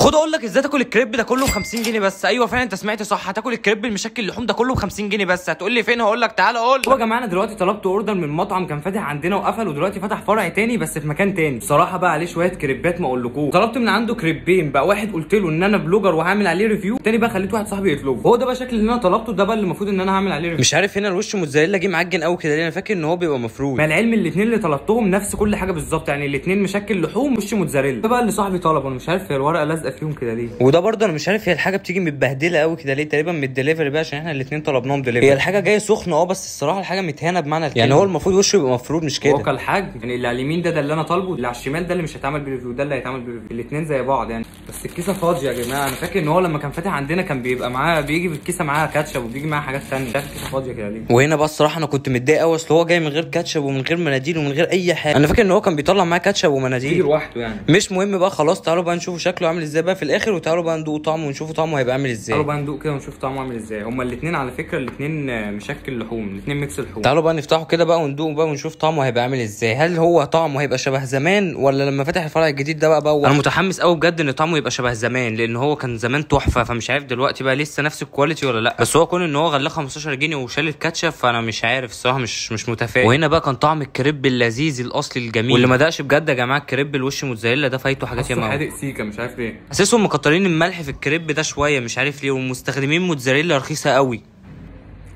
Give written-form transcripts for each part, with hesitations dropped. خد اقول لك ازاي تاكل الكريب ده كله ب 50 جنيه بس. ايوه فعلا انت سمعت صح، هتاكل الكريب المشكل اللحوم ده كله ب 50 جنيه بس. هتقول لي فين؟ هقول لك تعالى قول. هو يا جماعه انا دلوقتي طلبت اوردر من مطعم كان فاتح عندنا وقفل، ودلوقتي فتح فرع تاني بس في مكان تاني. بصراحه بقى عليه شويه كريبات ما اقولكوش. طلبت من عنده كريبين بقى، واحد قلت له ان انا بلوجر وهعمل عليه ريفيو، التاني بقى خليت واحد صاحبي يطلبه. هو ده بقى شكل اللي انا طلبته، ده بقى اللي المفروض ان انا هعمل عليه ريفيو. مش عارف هنا الوش موتزاريلا جه معجن قوي كده ليه، انا فاكر ان هو بيبقى مفروض. مع العلم الاثنين اللي طلبتهم نفس كل حاجه بالظبط، يعني الاثنين مشكل لحوم وش موتزاريلا. ده بقى اللي صاحبي طلبه، انا مش عارف الورقه لازقه فيهم كده ليه. وده برضه انا مش عارف هي الحاجه بتيجي متبهدله قوي كده ليه، تقريبا من الدليفري بقى عشان احنا الاثنين طلبناهم دليفري. هي الحاجه جايه سخنه بس الصراحه الحاجه متهانه بمعنى الكلمه، يعني هو المفروض وشه يبقى مفروض مش كده. هو الحاج يعني اللي على اليمين ده اللي انا طالبه، اللي على الشمال ده اللي مش هيتعمل بريفيو، ده اللي هيتعمل بريفيو، الاثنين زي بعض يعني. بس الكيسه فاضيه يا جماعه، انا فاكر ان هو لما كان فاتح عندنا كان بيبقى معاه، بيجي بالكيسه معاه كاتشب وبيجي معاه حاجات ثانيه، مش عارف الكيسه فاضيه كده ليه. وهنا بقى الصراحه انا كنت متضايق قوي، اصل هو جاي من غير كاتشب ومن غير مناديل ومن غير اي حاجه. انا فاكر ان هو كان بيطلع معاه كاتشب ومناديل لوحده يعني. مش مهم بقى خلاص، تعالوا بقى نشوفوا شكله عامل ازاي بقى في الاخر، وتعالوا بقى ندوق طعمه ونشوفوا طعمه هيبقى عامل ازاي. تعالوا بقى ندوق كده ونشوف طعمه عامل ازاي. هما الاثنين على فكره الاثنين مشكل لحوم، الاثنين ميكس لحوم. تعالوا بقى نفتحه كده بقى وندوق بقى ونشوف طعمه هيبقى عامل ازاي. هل هو طعمه هيبقى شبه زمان ولا لما فتح الفرع الجديد ده بقى انا متحمس قوي بجد ان طعمه يبقى شبه زمان، لان هو كان زمان تحفه، فمش عارف دلوقتي بقى لسه نفس الكواليتي ولا لا. بس هو كون ان هو غلاه 15 جنيه وشال الكاتشب، فانا مش عارف الصراحه، مش متفائل. وهنا بقى كان طعم الكريب اللذيذ الاصلي الجميل، واللي ما دقش بجد يا جماعه الكريب الوش موتزاريلا ده فايته حاجات ياما. حادق سيكا مش عارف ليه، حاسسهم مكترين الملح في الكريب ده شويه مش عارف ليه، ومستخدمين موتزاريلا رخيصه قوي.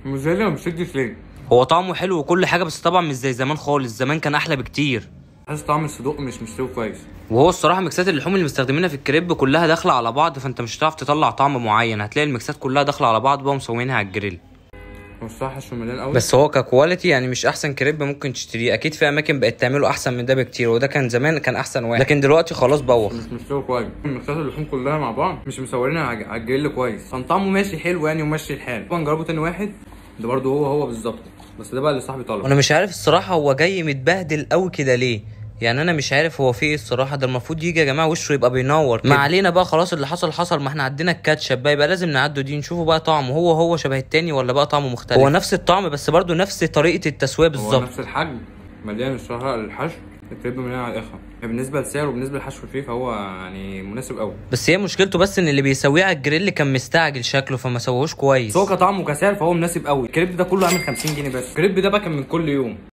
موتزاريلا ما بتشدش ليه؟ هو طعمه حلو وكل حاجه، بس طبعا مش زي زمان خالص، زمان كان احلى بكتير. حاسس طعم الصدوق مش مستوي كويس. وهو الصراحه ميكسات اللحوم اللي مستخدمينها في الكريب كلها داخله على بعض، فانت مش هتعرف تطلع طعم معين، هتلاقي الميكسات كلها داخله على بعض بقى ومسوينها على الجريل. الصراحه مليان قوي، بس هو ككواليتي يعني مش احسن كريب ممكن تشتريه، اكيد في اماكن بقت تعمله احسن من ده بكتير، وده كان زمان كان احسن واحد، لكن دلوقتي خلاص بوخ، مش مستوي كويس. ميكسات اللحوم كلها مع بعض مش مسوينها على الجريل كويس، كان طعمه ماشي حلو يعني وماشي الحال. هنجربه تاني واحد ده برده هو بالظبط، بس ده بقى اللي صاحبي طلبه. انا مش عارف الصراحه هو جاي متبهدل قوي كده ليه، يعني انا مش عارف هو في ايه الصراحه. ده المفروض يجي يا جماعه وشه يبقى بينور. ما علينا بقى خلاص، اللي حصل، ما احنا عندنا الكاتشب بقى، يبقى لازم نعدوا دي نشوفه بقى طعمه هو شبه التاني ولا بقى طعمه مختلف. هو نفس الطعم بس برده نفس طريقه التسويه بالظبط، نفس الحجم، مليان الصراحه الحشو، الكريب مليان على الاخر. بالنسبه لسعره وبالنسبه للحشو فيه فهو يعني مناسب قوي، بس هي مشكلته بس ان اللي بيسويه على الجريل كان مستعجل شكله فما سووهوش كويس. هو كطعم وكسعر فهو مناسب قوي. الكريب ده كله عامل 50 جنيه بس، الكريب ده بقى كان من كل يوم.